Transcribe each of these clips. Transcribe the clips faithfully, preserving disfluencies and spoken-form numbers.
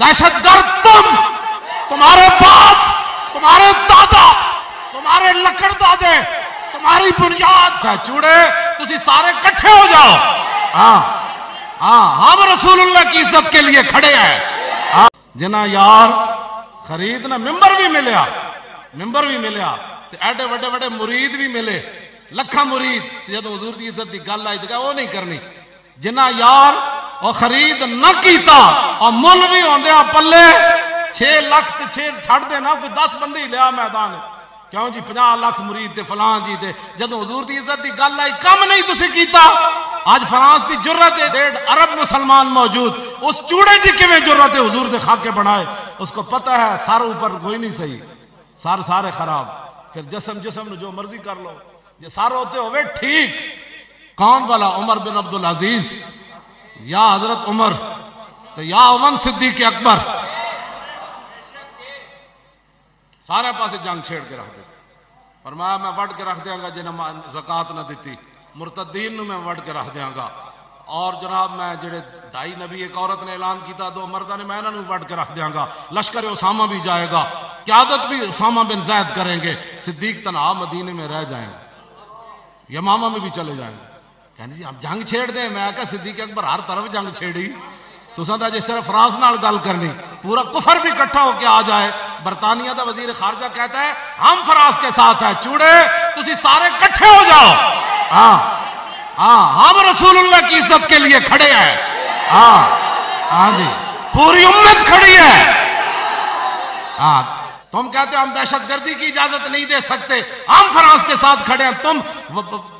दहशतगर्द तुम, तुम्हारे बाप, तुम्हारे दादा, तुम्हारे लकड़ दादे, तुम्हारी बुनियाद चूड़े, तुसी सारे कट्ठे हो जाओ। हाँ हाँ, हम रसूलुल्लाह की इज्जत के लिए खड़े हैं। जना यार खरीद ना मिंबर भी मिलया, मिंबर भी मिलया, एडे वडे वडे मुरीद भी मिले, लखा मुरीद। जब हुजूर की इज्जत की गल आई तो वो नहीं करनी। जिन्ना यार और खरीद ना कीता और मुल भी आंदे पल्ले छे लख छे छड़ देना, कोई दस बंदे ही लिया मैदान। क्यों जी पचास लख मुरीद ते फलान जी ते। जब हुजूर की इज्जत की गल आई कम नहीं तुसी कीता। आज फ्रांस की जुर्रत है, डेढ़ अरब मुसलमान मौजूद, उस चूड़े की किवें जुर्रत है हुजूर के खाके बनाए। उसको पता है सार ऊपर कोई नहीं सही, सार सारे खराब। फिर जिसम जिसम जो मर्जी कर लो, ये सारे होते हुए ठीक। कौन वाला उमर बिन अब्दुल अजीज, या हजरत उमर तो या उमर सिद्दीक अकबर, सारे पास जंग छेड़ के रख दे। फरमाया मैं वट के रख देंगा जिन्हें जक़ात ना दी, मुर्तदीन मैं वट के रख देंगा। और जनाब मैं जेडे ढाई नबी एक औरत ने ऐलान किया, दो मर्दा ने मैं इन्होंने वट के रख देंगा। लश्कर उसामा भी जाएगा, क्यादत भी उसामा बिन जैद करेंगे। सिद्दीक तनहा मदीने में रह जाएंगे, यमामा में भी चले जाएंगे। कहते जी आप जंग छेड़ दें। मैं क्या सिद्दीक अकबर हर तरफ जंग छेड़ी, तुसा तो अजे सिर्फ फ्रांस नाल गल करनी, पूरा कुफर भी इकट्ठा होकर आ जाए। बरतानिया का वजीर खारजा कहता है हम फ्रांस के साथ हैं। चूड़े तुसी सारे इकट्ठे हो जाओ। हाँ हाँ, हम रसूलुल्लाह की इज्जत के लिए खड़े हैं। हाँ हाँ जी, पूरी उम्मत खड़ी है। हाँ, तुम कहते हम दहशतगर्दी की इजाजत नहीं दे सकते, हम फ्रांस के साथ खड़े हैं। तुम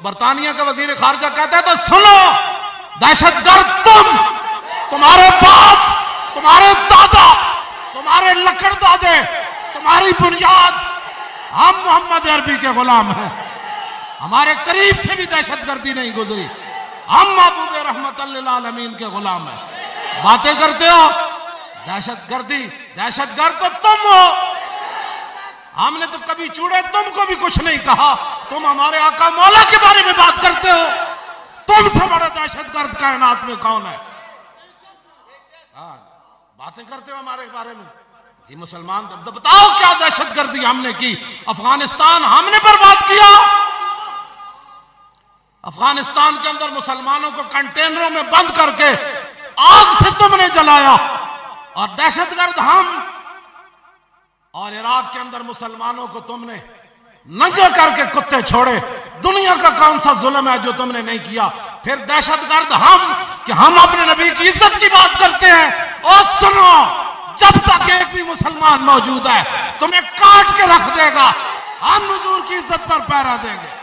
बरतानिया का वजीर खारजा कहता है तो सुनो दहशतगर्द तुम, तुम्हारे बाप, तुम्हारे दादा, तुम्हारे लकड़ दादे, तुम्हारी बुनियाद। हम मोहम्मद अरबी के गुलाम हैं, हमारे करीब से भी दहशतगर्दी नहीं गुजरी। हम महबूब रहमतुल आलमीन के गुलाम हैं। बातें करते हो दहशतगर्दी, दहशतगर्द तो तुम हो। हमने तो कभी चूड़े तुमको भी कुछ नहीं कहा। तुम हमारे आका मौला के बारे में बात करते हो, तुमसे बड़ा दहशतगर्द कायनात में कौन है? हाँ, बातें करते हो हमारे बारे में जी मुसलमान। तब तो बताओ क्या दहशतगर्दी हमने की? अफगानिस्तान हमने बर्बाद किया। अफगानिस्तान के अंदर मुसलमानों को कंटेनरों में बंद करके आग से तुमने जलाया, और दहशतगर्द हम। और इराक के अंदर मुसलमानों को तुमने नंगे करके कुत्ते छोड़े। दुनिया का कौन सा जुल्म है जो तुमने नहीं किया? फिर दहशतगर्द हम कि हम अपने नबी की इज्जत की बात करते हैं। और सुनो, जब तक एक भी मुसलमान मौजूद है तुम्हें काट के रख देगा। हम हुजूर की इज्जत पर पैरा देंगे।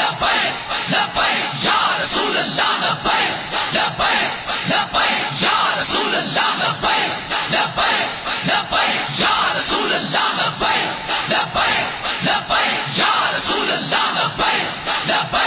लबैक लबैक या रसूल अल्लाह, लबैक लबैक लबैक या रसूल अल्लाह, लबैक लबैक लबैक या रसूल अल्लाह, लबैक लबैक लबैक या रसूल अल्लाह, लबैक लबैक।